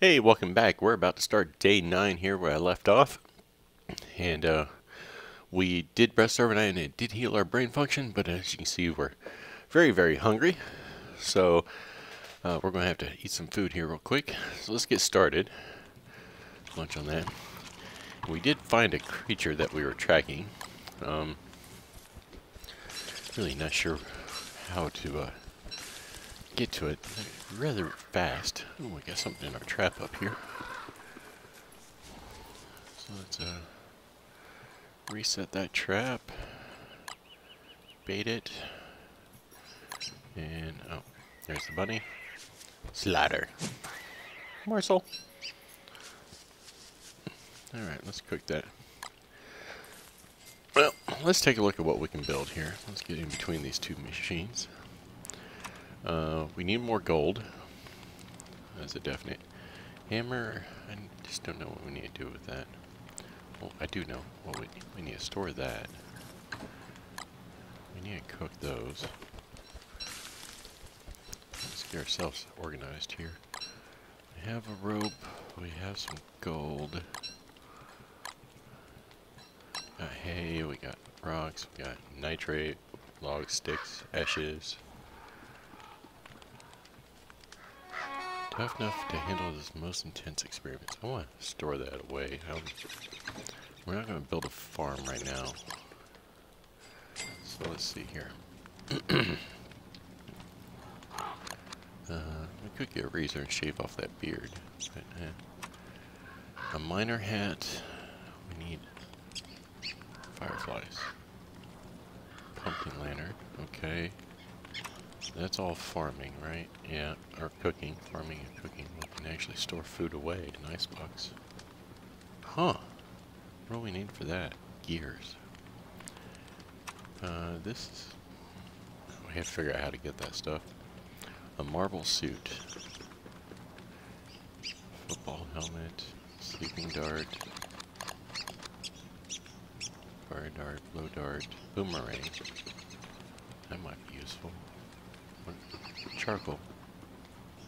Hey, welcome back. We're about to start day 9 here where I left off. And we did rest overnight and it did heal our brain function, but as you can see, we're very, very hungry. So we're going to have to eat some food here real quick. So let's get started. Lunch on that. We did find a creature that we were tracking. Really not sure how to get to it rather fast. Oh, we got something in our trap up here. So let's reset that trap, bait it, and oh, there's the bunny. Slaughter. Morsel. Alright, let's cook that. Well, let's take a look at what we can build here. Let's get in between these two machines. We need more gold. That's a definite. Hammer, I just don't know what we need to do with that. Well, I do know what we need to store that. We need to cook those. Let's get ourselves organized here. We have a rope. We have some gold. We got hay. We got rocks. We got nitrate, log sticks, ashes. Tough enough to handle this most intense experiments. I want to store that away. We're not going to build a farm right now. So let's see here. We could get a razor and shave off that beard. But, a miner hat. We need fireflies. Pumpkin lantern. Okay. That's all farming, right? Yeah, or cooking. Farming and cooking. We can actually store food away in an icebox. Huh. What do we need for that? Gears. This is... We have to figure out how to get that stuff. A marble suit. Football helmet. Sleeping dart. Fire dart. Blow dart. Boomerang. That might be useful. Charcoal.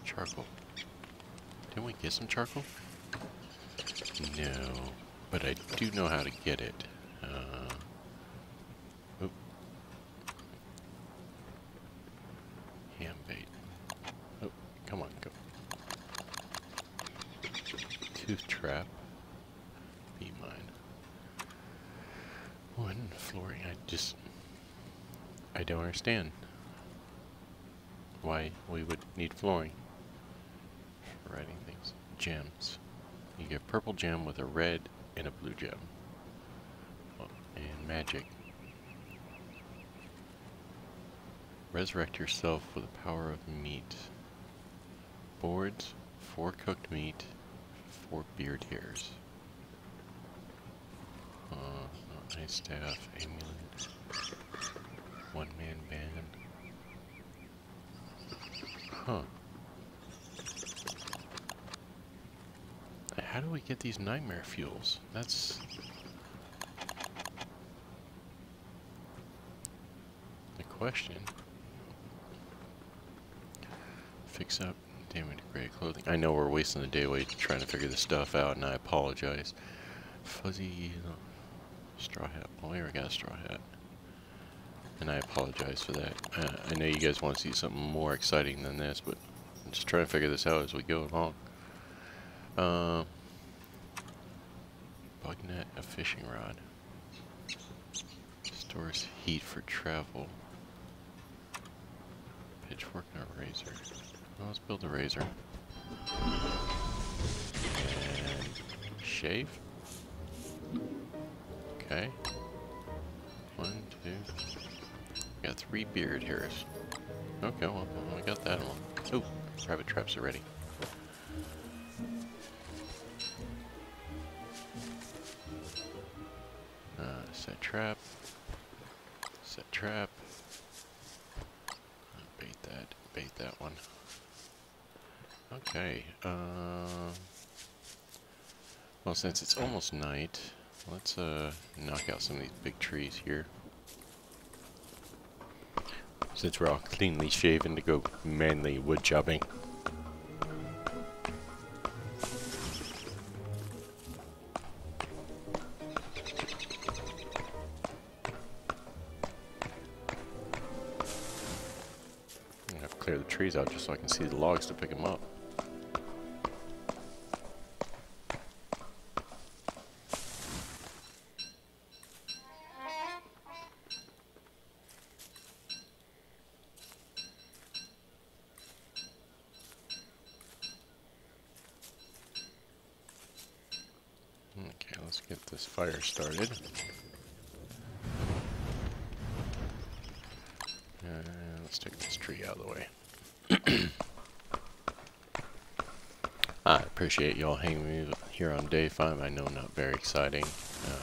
Charcoal. Didn't we get some charcoal? No. But I do know how to get it. Oop. Ham bait. Oh, come on, go. Tooth trap. Be mine. Wooden flooring. I don't understand why we would need flooring for writing things. Gems. You get purple gem with a red and a blue gem. Oh, and magic. Resurrect yourself with the power of meat. Boards, 4 cooked meat, 4 beard hairs. Nice staff, amulet, 1-man band. Huh. How do we get these nightmare fuels? That's... the question. Fix up damage to gray clothing. I know we're wasting the day away trying to figure this stuff out, and I apologize. Fuzzy... straw hat. Oh, here we got a straw hat. And I apologize for that. I know you guys want to see something more exciting than this, but I'm just trying to figure this out as we go along. Bug net, a fishing rod. Stores heat for travel. Pitchfork and a razor. Well, let's build a razor. And shave. Okay. 1, 2. Got 3 beard hairs. Okay, well, I got that one. Oh, rabbit traps are ready. Set trap. Set trap. Bait that. Bait that one. Okay. Well, since it's almost night, let's knock out some of these big trees here. Since we're all cleanly shaven to go manly wood chopping. clear the trees out just so I can see the logs to pick them up. Okay, let's get this fire started. Let's take this tree out of the way. I appreciate y'all hanging me here on day 5. I know, not very exciting. So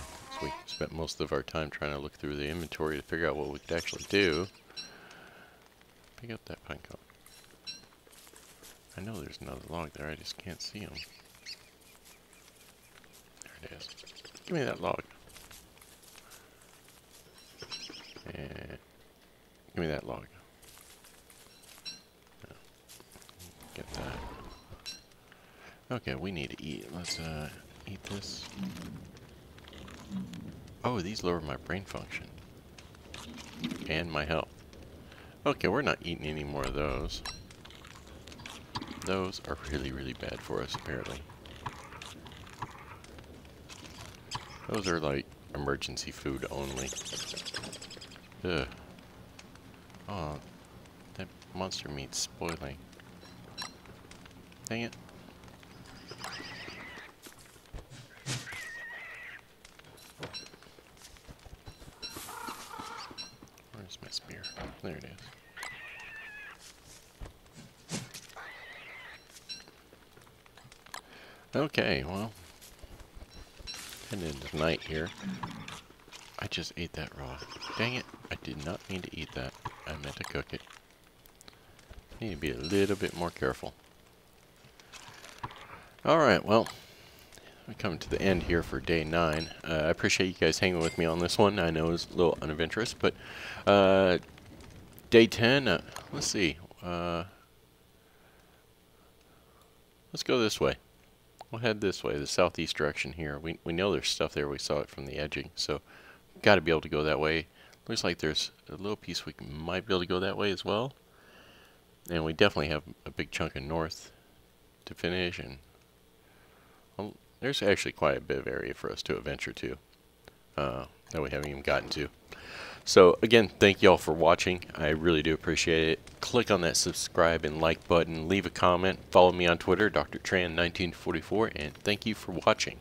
we spent most of our time trying to look through the inventory to figure out what we could actually do. Pick up that pine cone. I know there's another log there, I just can't see him. There it is. Give me that log. And give me that log. Get that. Okay, we need to eat. Let's eat this. Oh, these lower my brain function. And my health. Okay, we're not eating any more of those. Those are really, really bad for us, apparently. Those are like emergency food only. Ugh. Oh, that monster meat's spoiling. Dang it. Where's my spear? There it is. Okay, well. Heading into the night here. I just ate that raw. Dang it, I did not mean to eat that. I meant to cook it. Need to be a little bit more careful. Alright, well, we come to the end here for day 9. I appreciate you guys hanging with me on this one. I know it's a little unadventurous, but day 10, let's see. Let's go this way. We'll head this way, the southeast direction here. We know there's stuff there. We saw it from the edging, so got to be able to go that way. Looks like there's a little piece we might be able to go that way as well. And we definitely have a big chunk of north to finish, and there's actually quite a bit of area for us to adventure to that we haven't even gotten to. So again, thank y'all for watching. I really do appreciate it. Click on that subscribe and like button, leave a comment, follow me on Twitter, Dr. Tran1944, and thank you for watching.